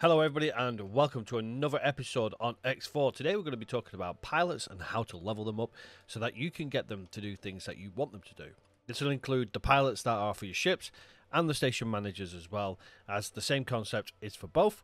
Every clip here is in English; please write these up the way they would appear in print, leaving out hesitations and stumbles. Hello everybody and welcome to another episode on X4. Today we're going to be talking about pilots and how to level them up so that you can get them to do things that you want them to do. This will include the pilots that are for your ships and the station managers, as well as the same concept is for both.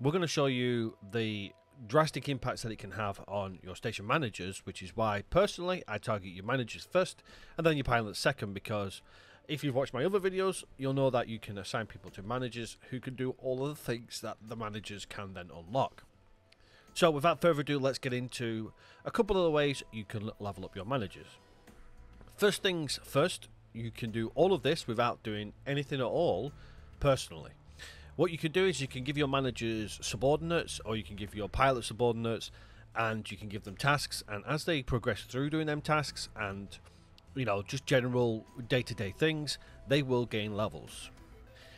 We're going to show you the drastic impacts that it can have on your station managers, which is why personally I target your managers first and then your pilots second, because if you've watched my other videos, you'll know that you can assign people to managers who can do all of the things that the managers can then unlock. So without further ado, let's get into a couple of the ways you can level up your managers. First things first, you can do all of this without doing anything at all personally. What you can do is you can give your managers subordinates, or you can give your pilot subordinates, and you can give them tasks, and as they progress through doing them tasks and just general day-to-day things, they will gain levels.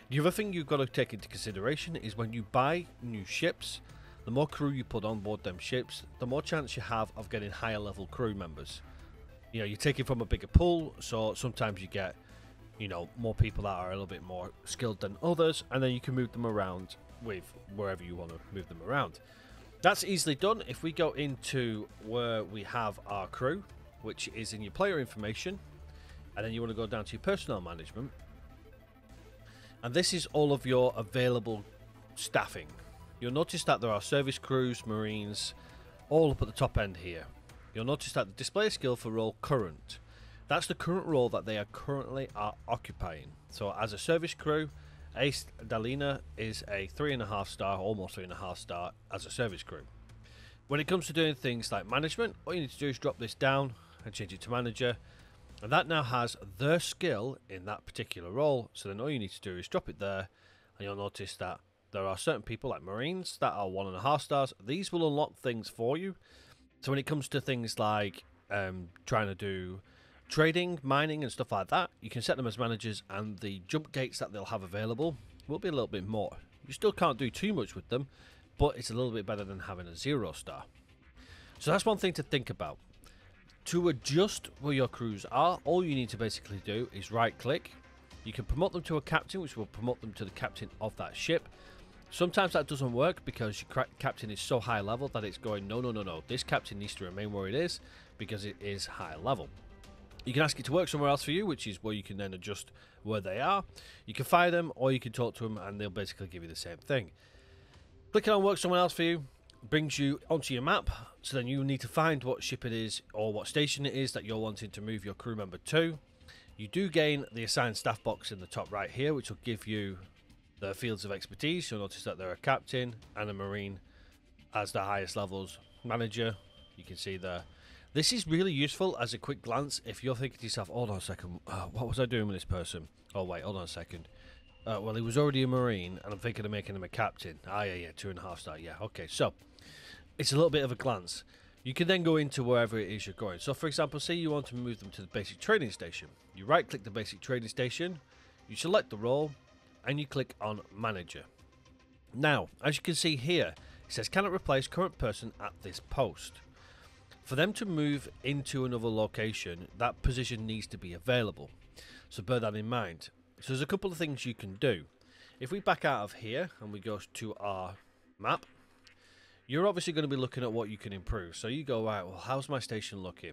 The other thing you've got to take into consideration is when you buy new ships, the more crew you put on board them ships, the more chance you have of getting higher level crew members. You're taking from a bigger pool, so sometimes you get, more people that are a little bit more skilled than others, and then you can move them around with wherever you want to move them around. That's easily done. If we go into where we have our crew, which is in your player information, and then you want to go down to your personnel management, and this is all of your available staffing. You'll notice that there are service crews, marines, all up at the top end here. You'll notice that the display skill for role current, that's the current role that they are currently occupying. So as a service crew, Ace Dalina is a 3.5 star, almost 3.5 star as a service crew. When it comes to doing things like management, all you need to do is drop this down and change it to manager, and that now has their skill in that particular role. So then all you need to do is drop it there, and you'll notice that there are certain people like marines that are 1.5 stars. These will unlock things for you. So when it comes to things like trying to do trading, mining and stuff like that, you can set them as managers, and the jump gates that they'll have available will be a little bit more. You still can't do too much with them, but it's a little bit better than having a 0 star. So that's one thing to think about. To adjust where your crews are, all you need to basically do is right click. You can promote them to a captain, which will promote them to the captain of that ship. Sometimes that doesn't work because your captain is so high level that it's going, no, this captain needs to remain where it is because it is high level. You can ask it to work somewhere else for you, which is where you can then adjust where they are. You can fire them, or you can talk to them and they'll basically give you the same thing. Clicking on work somewhere else for you brings you onto your map, so then you need to find what ship it is or what station it is that you're wanting to move your crew member to. You do gain the assigned staff box in the top right here, which will give you the fields of expertise. You'll notice that there are a captain and a marine as the highest levels. Manager, you can see there. This is really useful as a quick glance if you're thinking to yourself, hold on a second, what was I doing with this person? Oh wait, hold on a second. Well, he was already a marine, and I'm thinking of making him a captain. Ah, yeah, 2.5 star, yeah, okay. So, it's a little bit of a glance. You can then go into wherever it is you're going. So, for example, say you want to move them to the basic training station. You right-click the basic training station, you select the role, and you click on manager. Now, as you can see here, it says, cannot replace current person at this post. For them to move into another location, that position needs to be available. So, bear that in mind. So there's a couple of things you can do. If we back out of here and we go to our map, you're obviously going to be looking at what you can improve. So you go, right, well, how's my station looking?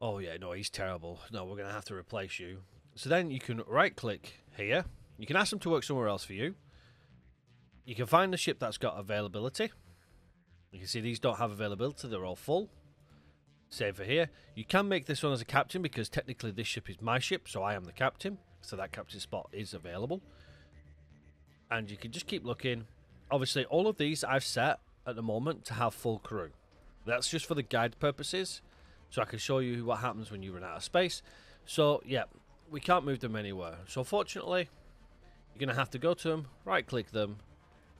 Oh yeah, no, he's terrible. No, we're going to have to replace you. So then you can right click here. You can ask them to work somewhere else for you. You can find the ship that's got availability. You can see these don't have availability. They're all full. Same for here. You can make this one as a captain because technically this ship is my ship, so I am the captain. So that captain spot is available. And you can just keep looking. Obviously, all of these I've set at the moment to have full crew. That's just for the guide purposes, so I can show you what happens when you run out of space. So, yeah, we can't move them anywhere. So, fortunately, you're going to have to go to them, right-click them,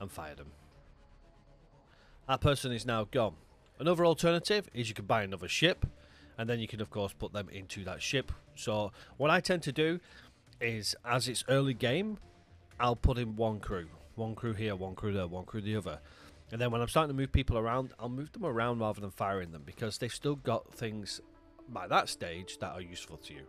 and fire them. That person is now gone. Another alternative is you can buy another ship, and then you can, of course, put them into that ship. So what I tend to do is, as it's early game, I'll put in one crew. One crew here, one crew there, one crew the other. And then when I'm starting to move people around, I'll move them around rather than firing them, because they've still got things by that stage that are useful to you.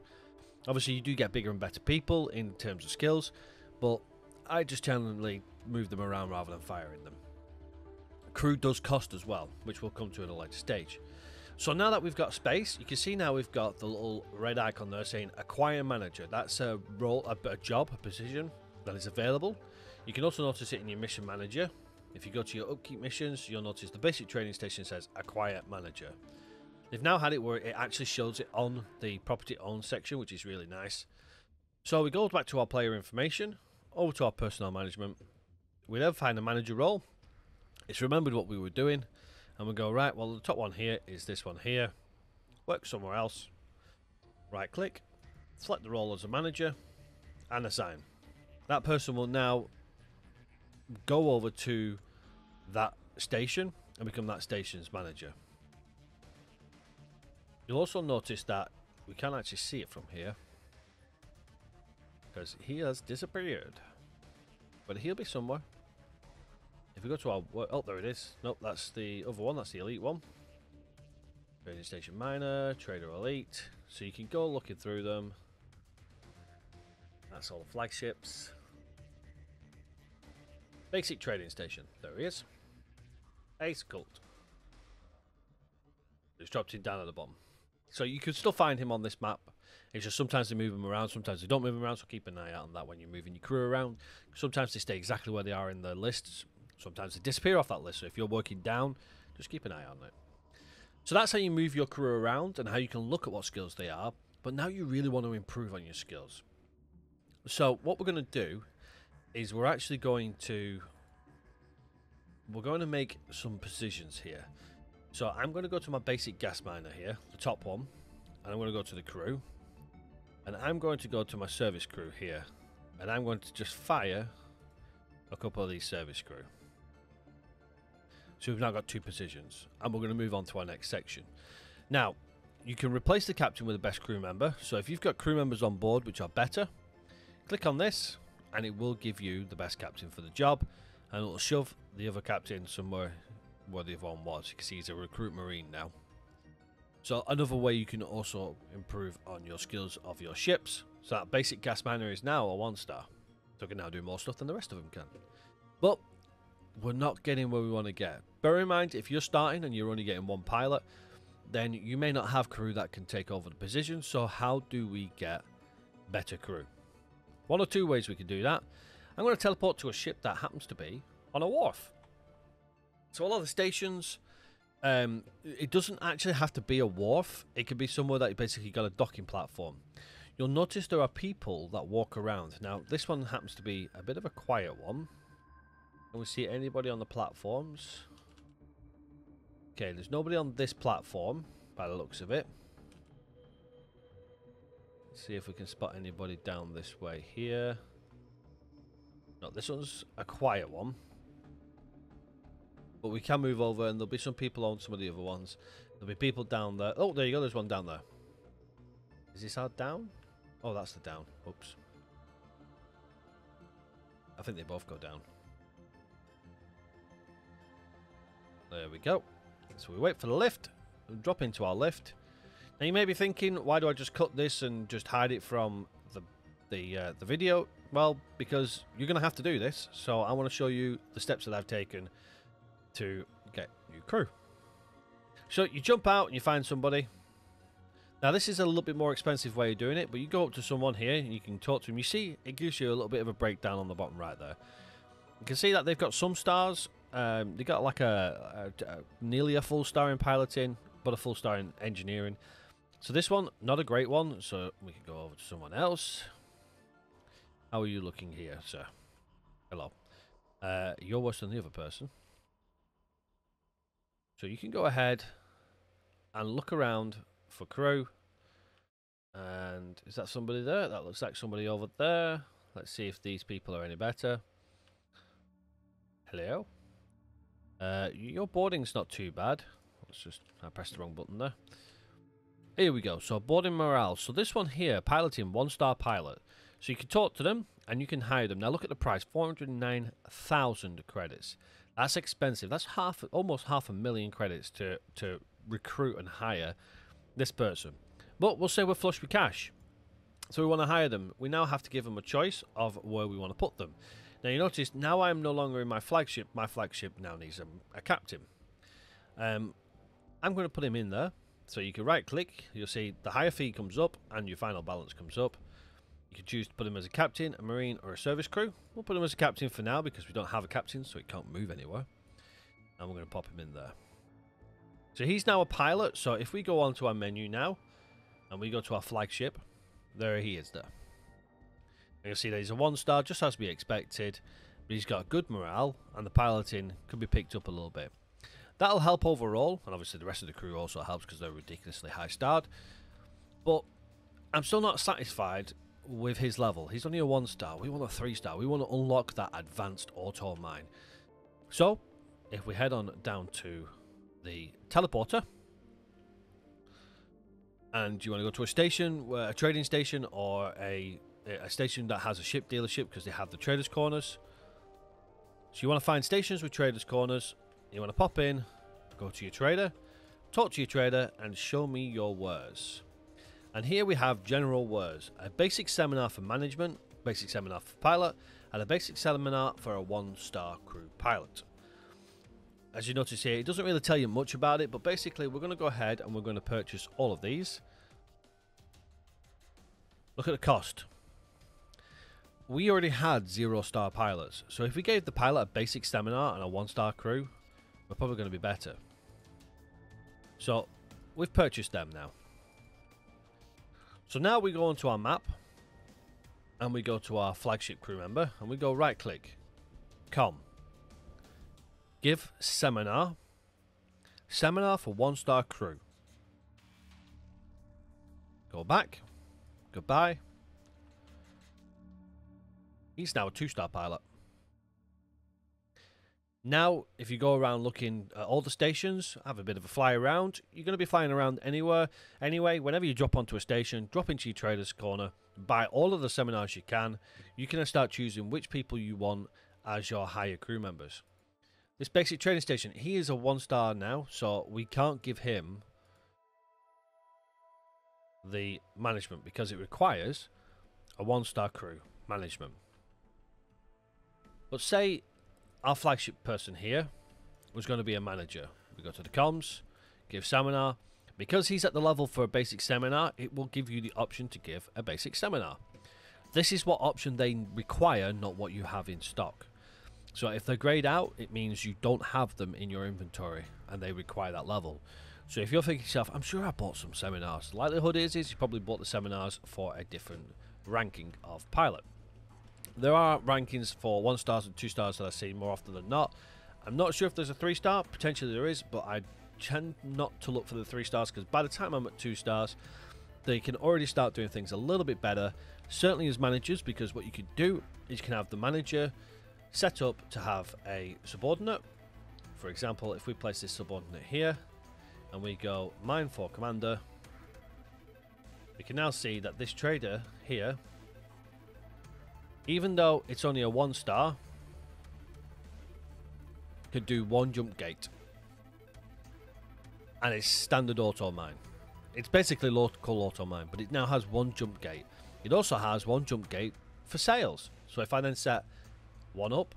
Obviously, you do get bigger and better people in terms of skills, but I just generally move them around rather than firing them. Crew does cost as well, which we'll come to in a later stage. So now that we've got space, you can see now we've got the little red icon there saying Acquire Manager. That's a role, a job, a position that is available. You can also notice it in your Mission Manager. If you go to your Upkeep missions, you'll notice the basic training station says Acquire Manager. They've now had it where it actually shows it on the Property Owned section, which is really nice. So we go back to our player information, over to our personnel management. We then find the manager role. It's remembered what we were doing. And we go, right, well, the top one here is this one here. Work somewhere else. Right click. Select the role as a manager. And assign. That person will now go over to that station and become that station's manager. You'll also notice that we can't actually see it from here, because he has disappeared. But he'll be somewhere. If we go to our... oh, there it is. Nope, that's the other one. That's the elite one. Trading station minor, trader elite. So you can go looking through them. That's all the flagships. Basic trading station. There he is. Ace Cult. It's dropped him down at the bottom. So you can still find him on this map. It's just sometimes they move him around, sometimes they don't move him around. So keep an eye out on that when you're moving your crew around. Sometimes they stay exactly where they are in the lists. Sometimes they disappear off that list, so if you're working down, just keep an eye on it. So that's how you move your crew around and how you can look at what skills they are, but now you really want to improve on your skills. So what we're going to do is we're going to make some positions here. So I'm going to go to my basic gas miner here, the top one, and I'm going to go to the crew. And I'm going to go to my service crew here, and I'm going to just fire a couple of these service crew. So we've now got two positions, and we're going to move on to our next section. Now, you can replace the captain with the best crew member. So if you've got crew members on board which are better, click on this, and it will give you the best captain for the job, and it'll shove the other captain somewhere where the other one was. You can see he's a recruit marine now. So another way you can also improve on your skills of your ships. So that basic gas miner is now a 1-star. So I can now do more stuff than the rest of them can. But we're not getting where we want to get. Bear in mind, if you're starting and you're only getting one pilot, then you may not have crew that can take over the position. So how do we get better crew? One or two ways we can do that. I'm going to teleport to a ship that happens to be on a wharf. So a lot of the stations, it doesn't actually have to be a wharf. It could be somewhere that you basically got a docking platform. You'll notice there are people that walk around. Now, this one happens to be a bit of a quiet one. Can we see anybody on the platforms? Okay, there's nobody on this platform, by the looks of it. Let's see if we can spot anybody down this way here. No, this one's a quiet one. But we can move over, and there'll be some people on some of the other ones. There'll be people down there. Oh, there you go, there's one down there. Is this our down? Oh, that's the down. Oops. I think they both go down. There we go. So we wait for the lift and drop into our lift. Now you may be thinking, why do I just cut this and just hide it from the video? Well, because you're going to have to do this. So I want to show you the steps that I've taken to get new crew. So you jump out and you find somebody. Now this is a little bit more expensive way of doing it, but you go up to someone here and you can talk to them. You see, it gives you a little bit of a breakdown on the bottom right there. You can see that they've got some stars. They got like nearly a full star in piloting, but a full star in engineering. So this one, not a great one, so we can go over to someone else. How are you looking here, sir? Hello. You're worse than the other person. So you can go ahead and look around for crew. And is that somebody there? That looks like somebody over there. Let's see if these people are any better. Hello. Your boarding's not too bad. Let's just, I pressed the wrong button there. Here we go. So boarding morale. So this one here, piloting, 1-star pilot. So you can talk to them and you can hire them. Now look at the price, 409,000 credits. That's expensive. That's almost half a million credits to recruit and hire this person. But we'll say we're flush with cash, so we want to hire them. We now have to give them a choice of where we want to put them. Now you notice now I'm no longer in my flagship. My flagship now needs a captain. I'm going to put him in there. So you can right click, you'll see the higher fee comes up and your final balance comes up. You can choose to put him as a captain, a marine or a service crew. We'll put him as a captain for now because we don't have a captain, so it can't move anywhere. And we're going to pop him in there. So he's now a pilot. So if we go onto our menu now and we go to our flagship, there he is there. You'll see that he's a 1-star, just as we expected, but he's got good morale and the piloting could be picked up a little bit. That'll help overall, and obviously the rest of the crew also helps because they're ridiculously high starred. But I'm still not satisfied with his level. He's only a 1-star. We want a 3-star. We want to unlock that advanced auto mine. So if we head on down to the teleporter, and you want to go to a station, a trading station, or a station that has a ship dealership because they have the traders corners. So you want to find stations with traders corners. You want to pop in, go to your trader, talk to your trader, and show me your wares. And here we have general wares, a basic seminar for management, basic seminar for pilot, and a basic seminar for a 1-star crew pilot. As you notice here, it doesn't really tell you much about it, but basically we're going to go ahead and we're going to purchase all of these. Look at the cost. We already had 0-star pilots, so if we gave the pilot a basic seminar and a 1-star crew, we're probably going to be better. So we've purchased them now. So now we go onto our map and we go to our flagship crew member and we go right click, com, give seminar, seminar for 1-star crew. Go back, goodbye. He's now a 2-star pilot. Now, if you go around looking at all the stations, have a bit of a fly around, you're going to be flying around anywhere. Anyway, whenever you drop onto a station, drop into your trader's corner, buy all of the seminars you can. You can start choosing which people you want as your higher crew members. This basic trading station, he is a 1-star now, so we can't give him the management because it requires a 1-star crew management. But say our flagship person here was going to be a manager. We go to the comms, give seminar. Because he's at the level for a basic seminar, it will give you the option to give a basic seminar. This is what option they require, not what you have in stock. So if they're grayed out, it means you don't have them in your inventory and they require that level. So if you're thinking to yourself, I'm sure I bought some seminars. The likelihood is you probably bought the seminars for a different ranking of pilot. There are rankings for 1-stars and 2-stars that I see more often than not. I'm not sure if there's a 3-star. Potentially there is, but I tend not to look for the 3-stars because by the time I'm at 2 stars, they can already start doing things a little bit better. Certainly as managers, because what you could do is you can have the manager set up to have a subordinate. For example, if we place this subordinate here and we go mine for commander, we can now see that this trader here, even though it's only a 1-star, could do 1 jump gate. And it's standard auto mine. It's basically local auto mine, but it now has 1 jump gate. It also has 1 jump gate for sales. So if I then set 1 up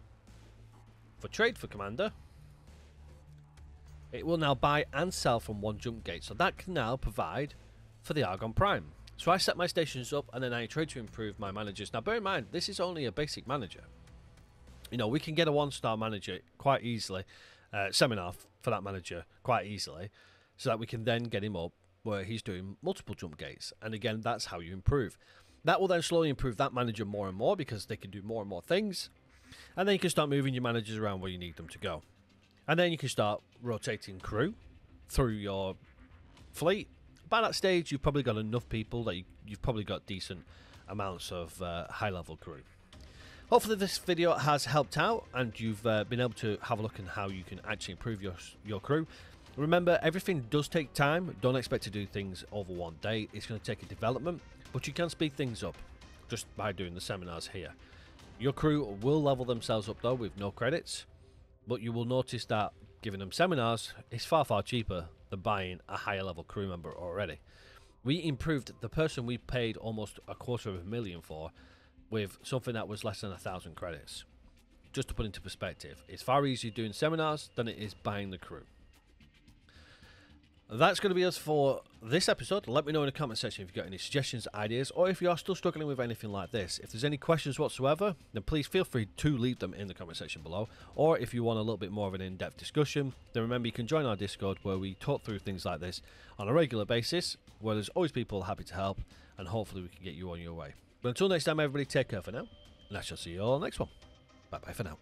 for trade for commander, it will now buy and sell from 1 jump gate. So that can now provide for the Argon Prime. So I set my stations up and then I try to improve my managers. Now bear in mind, this is only a basic manager. You know, we can get a 1-star manager quite easily, seminar for that manager quite easily, so that we can then get him up where he's doing multiple jump gates. And again, that's how you improve. That will then slowly improve that manager more and more because they can do more and more things. And then you can start moving your managers around where you need them to go. And then you can start rotating crew through your fleet. By that stage, you've probably got enough people that you've probably got decent amounts of high-level crew. Hopefully this video has helped out and you've been able to have a look at how you can actually improve your crew. Remember, everything does take time. Don't expect to do things over one day. It's going to take a development, but you can speed things up just by doing the seminars here. Your crew will level themselves up, though, with no credits, but you will notice that giving them seminars is far, far cheaper than buying a higher level crew member already. We improved the person we paid almost $250,000 for with something that was less than 1,000 credits. just to put into perspective. It's far easier doing seminars than it is buying the crew. That's going to be us for this episode. Let me know in the comment section if you've got any suggestions, ideas, or if you are still struggling with anything like this. If there's any questions whatsoever, then please feel free to leave them in the comment section below. Or if you want a little bit more of an in-depth discussion, then remember you can join our Discord where we talk through things like this on a regular basis, where there's always people happy to help, and hopefully we can get you on your way. But until next time, everybody, take care for now, and I shall see you all next one. Bye-bye for now.